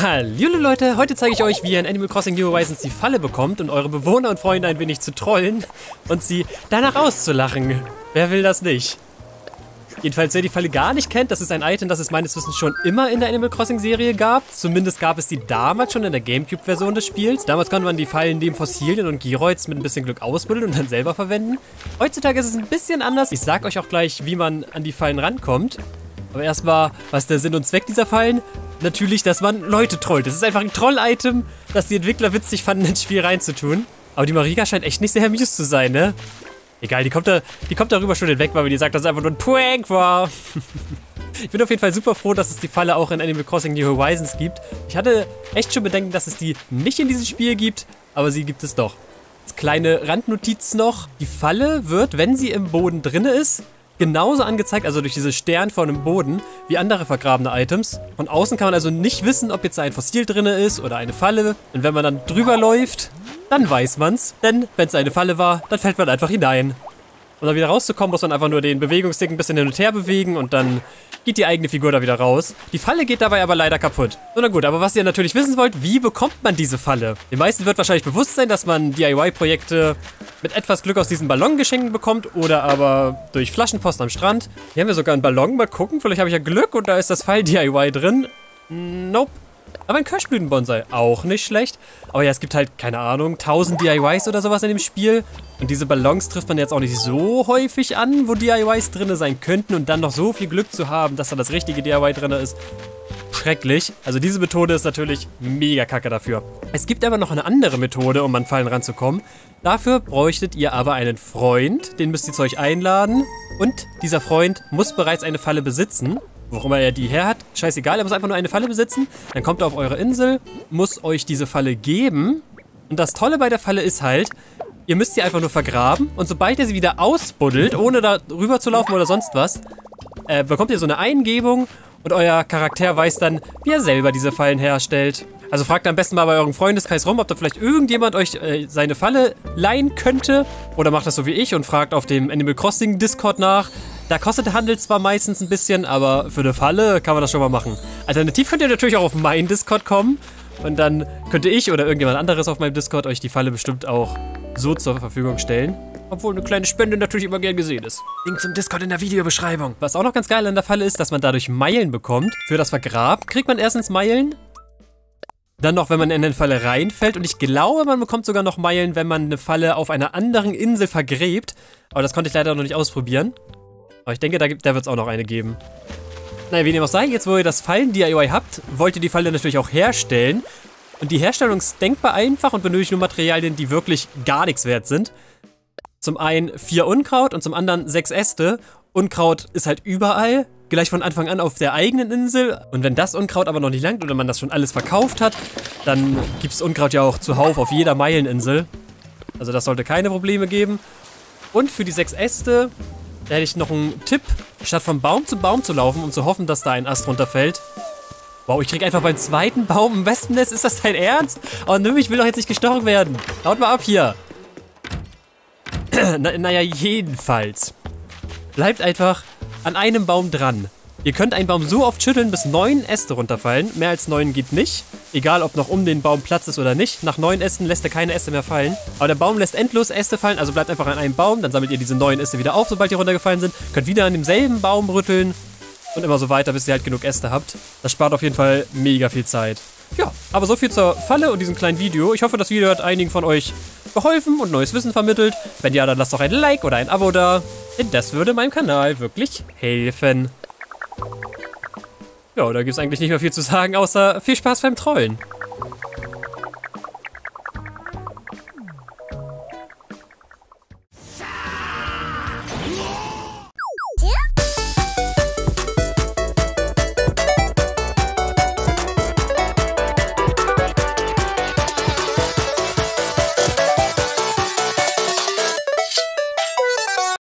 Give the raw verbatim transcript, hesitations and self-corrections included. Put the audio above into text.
Hallo Leute, heute zeige ich euch, wie ihr in Animal Crossing New Horizons die Falle bekommt, um eure Bewohner und Freunde ein wenig zu trollen und sie danach auszulachen. Wer will das nicht? Jedenfalls, wer die Falle gar nicht kennt, das ist ein Item, das es meines Wissens schon immer in der Animal Crossing Serie gab. Zumindest gab es die damals schon in der Gamecube-Version des Spiels. Damals konnte man die Fallen neben Fossilien und Gyroids mit ein bisschen Glück ausbuddeln und dann selber verwenden. Heutzutage ist es ein bisschen anders. Ich sag euch auch gleich, wie man an die Fallen rankommt. Aber erstmal, was ist der Sinn und Zweck dieser Fallen? Natürlich, dass man Leute trollt. Das ist einfach ein Troll-Item, das die Entwickler witzig fanden, ins Spiel reinzutun. Aber die Mariga scheint echt nicht sehr amused zu sein, ne? Egal, die kommt, da, die kommt darüber schon hinweg, weil die sagt, dass es einfach nur ein Prank war. Ich bin auf jeden Fall super froh, dass es die Falle auch in Animal Crossing New Horizons gibt. Ich hatte echt schon Bedenken, dass es die nicht in diesem Spiel gibt, aber sie gibt es doch. Jetzt kleine Randnotiz noch. Die Falle wird, wenn sie im Boden drin ist, genauso angezeigt, also durch diese Stern vor dem Boden, wie andere vergrabene Items. Von außen kann man also nicht wissen, ob jetzt ein Fossil drin ist oder eine Falle. Und wenn man dann drüber läuft, dann weiß man's. Denn wenn es eine Falle war, dann fällt man einfach hinein. Um da wieder rauszukommen, muss man einfach nur den Bewegungsstick ein bisschen hin und her bewegen und dann geht die eigene Figur da wieder raus. Die Falle geht dabei aber leider kaputt. So, na gut, aber was ihr natürlich wissen wollt, wie bekommt man diese Falle? Den meisten wird wahrscheinlich bewusst sein, dass man D I Y-Projekte mit etwas Glück aus diesen Ballongeschenken bekommt oder aber durch Flaschenpost am Strand. Hier haben wir sogar einen Ballon, mal gucken, vielleicht habe ich ja Glück und da ist das Fall-D I Y drin. Nope. Aber ein Kirschblüten-Bonsai, auch nicht schlecht. Aber ja, es gibt halt, keine Ahnung, tausend D I Ys oder sowas in dem Spiel. Und diese Ballons trifft man jetzt auch nicht so häufig an, wo D I Ys drin sein könnten. Und dann noch so viel Glück zu haben, dass da das richtige D I Y drin ist, schrecklich. Also diese Methode ist natürlich mega kacke dafür. Es gibt aber noch eine andere Methode, um an Fallen ranzukommen. Dafür bräuchtet ihr aber einen Freund, den müsst ihr zu euch einladen. Und dieser Freund muss bereits eine Falle besitzen. Warum er die her hat, scheißegal, er muss einfach nur eine Falle besitzen. Dann kommt er auf eure Insel, muss euch diese Falle geben. Und das Tolle bei der Falle ist halt, ihr müsst sie einfach nur vergraben. Und sobald ihr sie wieder ausbuddelt, ohne da rüber zu laufen oder sonst was, äh, bekommt ihr so eine Eingebung und euer Charakter weiß dann, wie er selber diese Fallen herstellt. Also fragt am besten mal bei eurem Freundeskreis rum, ob da vielleicht irgendjemand euch äh, seine Falle leihen könnte. Oder macht das so wie ich und fragt auf dem Animal Crossing Discord nach. Da kostet der Handel zwar meistens ein bisschen, aber für eine Falle kann man das schon mal machen. Alternativ könnt ihr natürlich auch auf meinen Discord kommen. Und dann könnte ich oder irgendjemand anderes auf meinem Discord euch die Falle bestimmt auch so zur Verfügung stellen. Obwohl eine kleine Spende natürlich immer gern gesehen ist. Link zum Discord in der Videobeschreibung. Was auch noch ganz geil an der Falle ist, dass man dadurch Meilen bekommt. Für das Vergraben kriegt man erstens Meilen. Dann noch, wenn man in eine Falle reinfällt. Und ich glaube, man bekommt sogar noch Meilen, wenn man eine Falle auf einer anderen Insel vergräbt. Aber das konnte ich leider noch nicht ausprobieren. Aber ich denke, da, da wird es auch noch eine geben. Naja, wie dem auch sei, jetzt wo ihr das Fallen-D I Y habt, wollt ihr die Falle natürlich auch herstellen. Und die Herstellung ist denkbar einfach und benötigt nur Materialien, die wirklich gar nichts wert sind. Zum einen vier Unkraut und zum anderen sechs Äste. Unkraut ist halt überall, gleich von Anfang an auf der eigenen Insel. Und wenn das Unkraut aber noch nicht langt oder man das schon alles verkauft hat, dann gibt es Unkraut ja auch zuhauf auf jeder Meileninsel. Also das sollte keine Probleme geben. Und für die sechs Äste, da hätte ich noch einen Tipp. Statt von Baum zu Baum zu laufen und zu hoffen, dass da ein Ast runterfällt. Wow, ich krieg einfach beim zweiten Baum ein Wespennest. Ist das dein Ernst? Oh nö, ich will doch jetzt nicht gestochen werden. Haut mal ab hier. Na, naja, jedenfalls. Bleibt einfach an einem Baum dran. Ihr könnt einen Baum so oft schütteln, bis neun Äste runterfallen. Mehr als neun geht nicht. Egal, ob noch um den Baum Platz ist oder nicht. Nach neun Ästen lässt er keine Äste mehr fallen. Aber der Baum lässt endlos Äste fallen, also bleibt einfach an einem Baum. Dann sammelt ihr diese neun Äste wieder auf, sobald die runtergefallen sind. Könnt wieder an demselben Baum rütteln. Und immer so weiter, bis ihr halt genug Äste habt. Das spart auf jeden Fall mega viel Zeit. Ja, aber so viel zur Falle und diesem kleinen Video. Ich hoffe, das Video hat einigen von euch geholfen und neues Wissen vermittelt. Wenn ja, dann lasst doch ein Like oder ein Abo da. Denn das würde meinem Kanal wirklich helfen. Ja, da gibt es eigentlich nicht mehr viel zu sagen, außer viel Spaß beim Trollen.